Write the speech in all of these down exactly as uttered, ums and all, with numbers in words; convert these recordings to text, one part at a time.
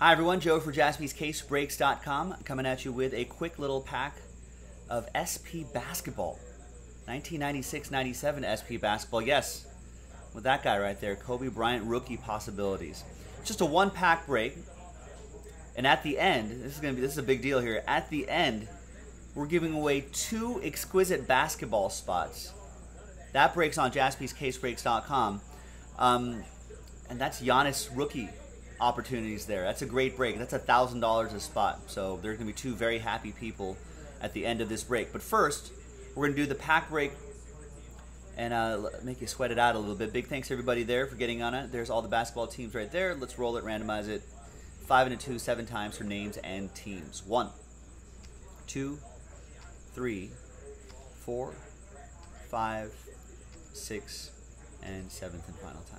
Hi everyone, Joe for Jaspys Case Breaks dot com coming at you with a quick little pack of S P basketball. nineteen ninety-six ninety-seven S P basketball, yes, with that guy right there, Kobe Bryant rookie possibilities. Just a one pack break, and at the end, this is going to be this is a big deal here. At the end, we're giving away two exquisite basketball spots. That breaks on Jaspys Case Breaks dot com, um, and that's Giannis rookie opportunities there. That's a great break. That's a thousand dollars a spot. So there's gonna be two very happy people at the end of this break. But first, we're gonna do the pack break and uh, make you sweat it out a little bit. Big thanks to everybody there for getting on it. There's all the basketball teams right there. Let's roll it, randomize it. Five and a two, seven times for names and teams. One, two, three, four, five, six, and seventh and final time.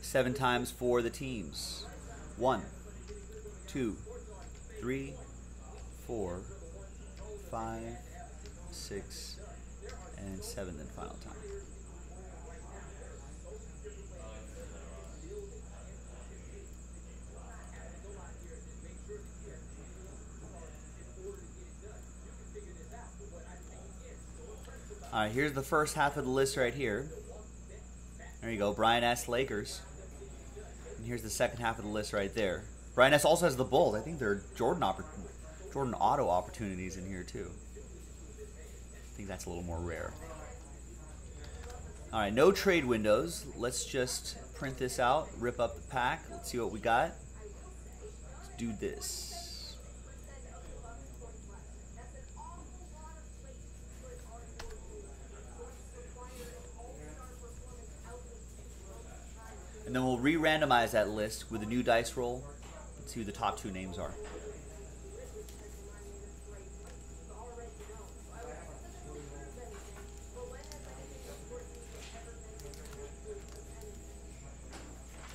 Seven times for the teams. One, two, three, four, five, six, and seventh and final time. All right, here's the first half of the list right here. There you go, Brian S. Lakers. And here's the second half of the list right there. Brian S. also has the Bulls. I think there are Jordan, Jordan Auto opportunities in here, too. I think that's a little more rare. All right, no trade windows. Let's just print this out, rip up the pack. Let's see what we got. Let's do this. And then we'll re-randomize that list with a new dice roll. Let's see who the top two names are.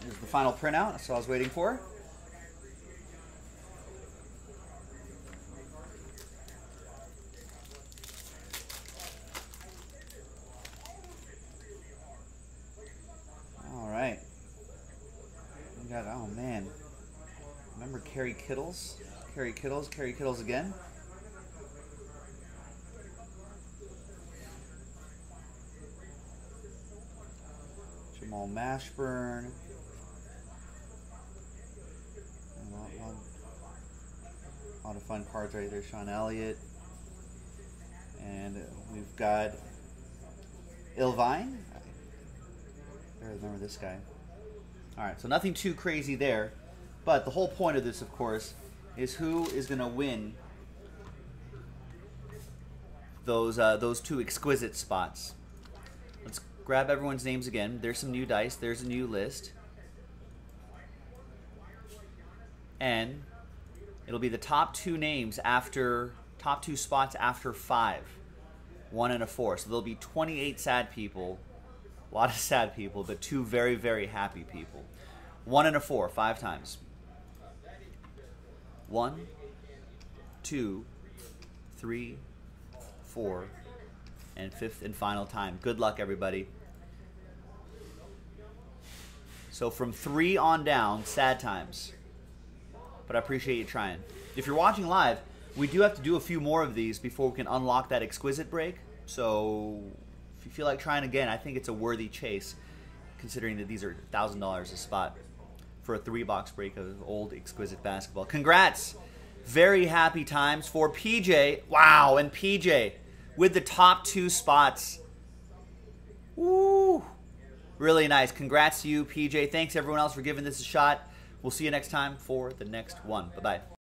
There's the final printout. That's what I was waiting for. Oh man, remember Kerry Kittles? Kerry Kittles, Kerry Kittles again. Jamal Mashburn. A lot, lot, lot of fun cards right there, Sean Elliott. And we've got Ilvine. I remember this guy. All right, so nothing too crazy there, but the whole point of this, of course, is who is going to win those uh, those two exquisite spots. Let's grab everyone's names again. There's some new dice. There's a new list. And it'll be the top two names after, top two spots after five, one and a four. So there'll be twenty-eight sad people. A lot of sad people, but two very, very happy people. One and a four, five times. One, two, three, four, and fifth and final time. Good luck, everybody. So from three on down, sad times. But I appreciate you trying. If you're watching live, we do have to do a few more of these before we can unlock that exquisite break. So if you feel like trying again, I think it's a worthy chase, considering that these are a thousand dollars a spot for a three-box break of old exquisite basketball. Congrats! Very happy times for P J. Wow, and P J with the top two spots. Woo! Really nice. Congrats to you, P J. Thanks, everyone else, for giving this a shot. We'll see you next time for the next one. Bye-bye.